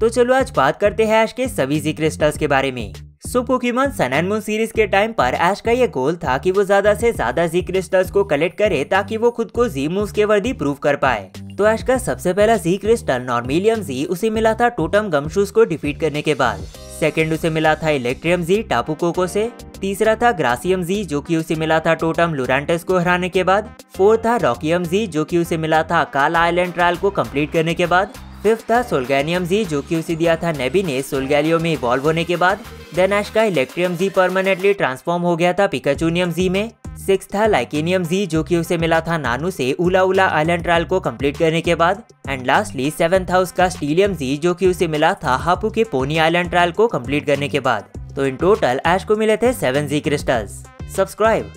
तो चलो आज बात करते हैं ऐश के सभी Z क्रिस्टल्स के बारे में। So Pokemon Sun and Moon series के टाइम पर ऐश का ये गोल था कि वो ज्यादा से ज्यादा Z क्रिस्टल्स को कलेक्ट करे ताकि वो खुद को Z मूव्स के वर्दी प्रूव कर पाए। तो ऐश का सबसे पहला Z क्रिस्टल नॉर्मिलियम Z उसे मिला था टोटम गमशूज को डिफीट करने के बाद। सेकंड उसे मिला था इलेक्ट्रियम Z टापू कोको से। तीसरा था ग्रासियम Z जो कि उसे मिला था टोटम लुरांटिस को हराने के बाद। फोर्थ था रॉकियम Z जो कि उसे मिला था काला आइलैंड ट्रायल को कंप्लीट करने के बाद। फिफ्थ था सोलगैनियम जी जो कि उसे दिया था नेबी ने सोलगैलियो में इवॉल्व होने के बाद। देन ऐश का इलेक्ट्रियम जी परमानेंटली ट्रांसफॉर्म हो गया था पिकाचूनियम जी में। सिक्स्थ था लाइकेनियम जी जो कि उसे मिला था नानू से उला उला आइलैंड ट्रायल को कंप्लीट करने के बाद। एंड लास्टली सेवेंथ था उसका स्टीलियम जी जो कि उसे मिला था हापू के पोनी आइलैंड ट्रायल को कंप्लीट करने के बाद। तो इन टोटल ऐश को मिले थे 7 Z क्रिस्टल्स। सब्सक्राइब।